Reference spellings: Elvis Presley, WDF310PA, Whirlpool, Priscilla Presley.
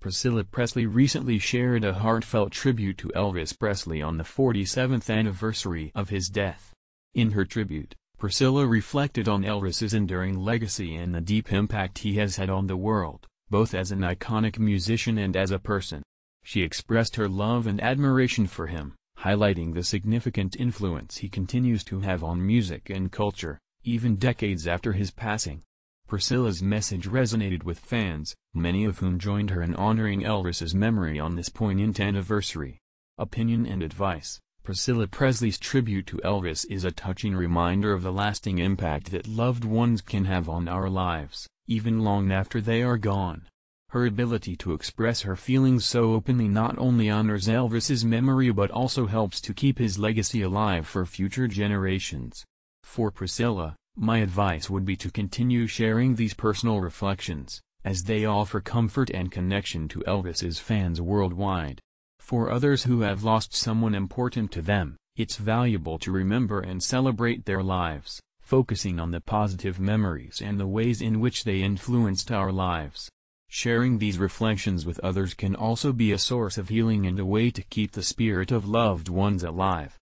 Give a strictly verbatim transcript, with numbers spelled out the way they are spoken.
Priscilla Presley recently shared a heartfelt tribute to Elvis Presley on the forty-seventh anniversary of his death. In her tribute, Priscilla reflected on Elvis's enduring legacy and the deep impact he has had on the world, both as an iconic musician and as a person. She expressed her love and admiration for him, highlighting the significant influence he continues to have on music and culture, even decades after his passing. Priscilla's message resonated with fans, many of whom joined her in honoring Elvis's memory on this poignant anniversary. Opinion and advice. Priscilla Presley's tribute to Elvis is a touching reminder of the lasting impact that loved ones can have on our lives, even long after they are gone. Her ability to express her feelings so openly not only honors Elvis's memory but also helps to keep his legacy alive for future generations. For Priscilla, my advice would be to continue sharing these personal reflections, as they offer comfort and connection to Elvis's fans worldwide. For others who have lost someone important to them, it's valuable to remember and celebrate their lives, focusing on the positive memories and the ways in which they influenced our lives. Sharing these reflections with others can also be a source of healing and a way to keep the spirit of loved ones alive.